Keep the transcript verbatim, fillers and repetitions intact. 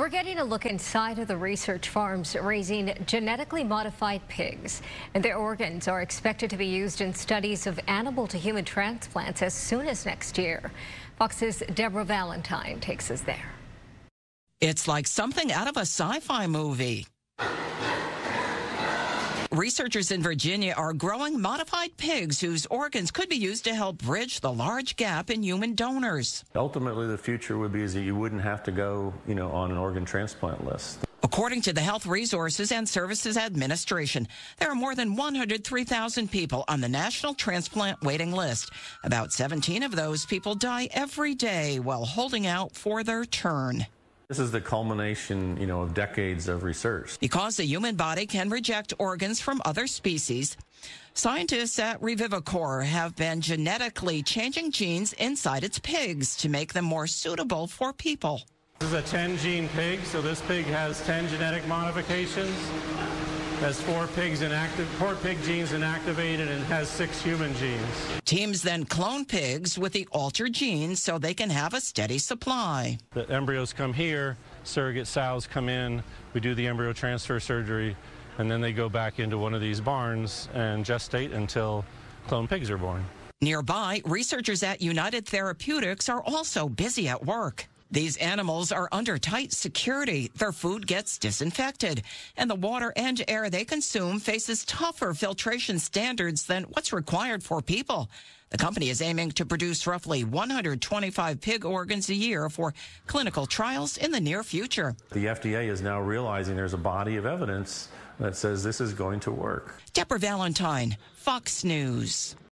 We're getting a look inside of the research farms raising genetically modified pigs. And their organs are expected to be used in studies of animal to human transplants as soon as next year. Fox's Deborah Valentine takes us there. It's like something out of a sci-fi movie. Researchers in Virginia are growing modified pigs whose organs could be used to help bridge the large gap in human donors. Ultimately, the future would be is that you wouldn't have to go, you know, on an organ transplant list. According to the Health Resources and Services Administration, there are more than one hundred three thousand people on the National Transplant Waiting List. About seventeen of those people die every day while holding out for their turn. This is the culmination, you know, of decades of research. Because the human body can reject organs from other species, scientists at Revivicor have been genetically changing genes inside its pigs to make them more suitable for people. This is a ten-gene pig, so this pig has ten genetic modifications. Has four pigs inactive, four pig genes inactivated, and has six human genes. Teams then clone pigs with the altered genes so they can have a steady supply. The embryos come here, surrogate sows come in, we do the embryo transfer surgery, and then they go back into one of these barns and gestate until clone pigs are born. Nearby, researchers at United Therapeutics are also busy at work. These animals are under tight security. Their food gets disinfected, and the water and air they consume faces tougher filtration standards than what's required for people. The company is aiming to produce roughly one hundred twenty-five pig organs a year for clinical trials in the near future. The F D A is now realizing there's a body of evidence that says this is going to work. Deborah Valentine, Fox News.